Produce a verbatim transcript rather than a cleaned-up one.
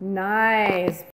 Nice.